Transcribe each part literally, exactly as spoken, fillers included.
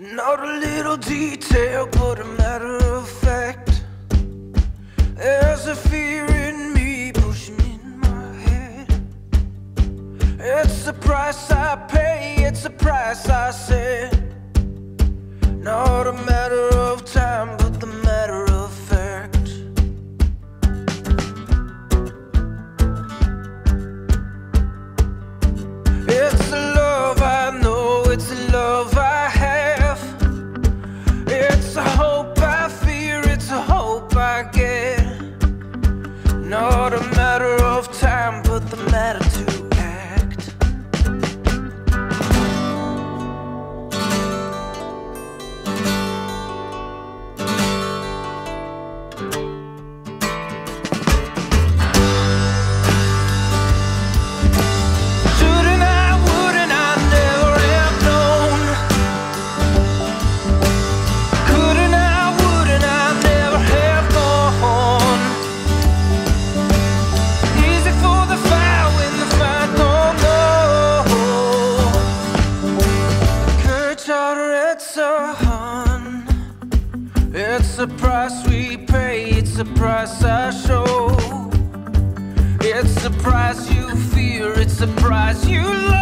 Not a little detail, but a matter of fact. There's a fear in me pushing in my head. It's the price I pay, it's the price I set. Not a matter of time, but the matter of fact. It's the love I know, it's the love I not a matter of time, but the matter to act. Shouldn't I, wouldn't I, never have known. Couldn't I, wouldn't I, never have gone. It's the price we pay, it's the price I show. It's the price you fear, it's the price you love.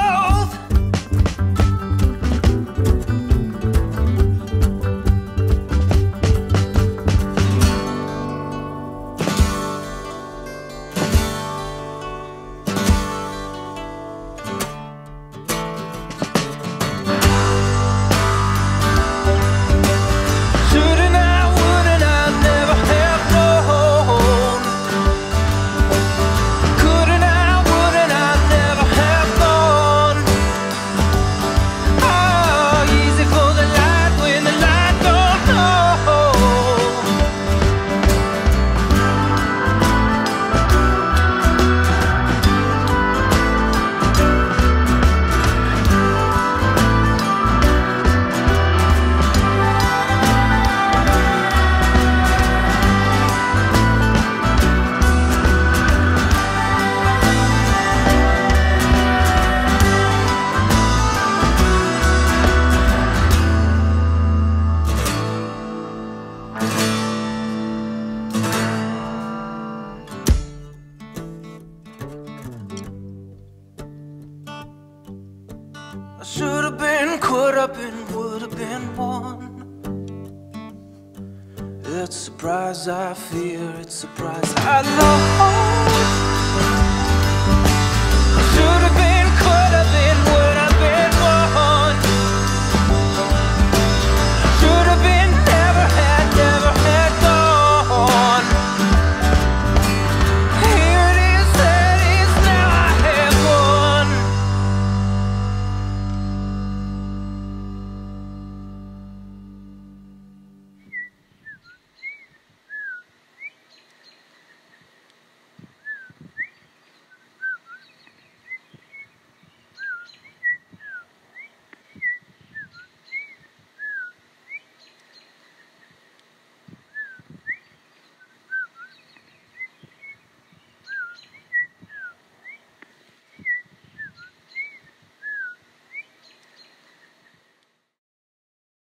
I should have been, could have been, would have been one. It's a prize I fear, it's a prize I love.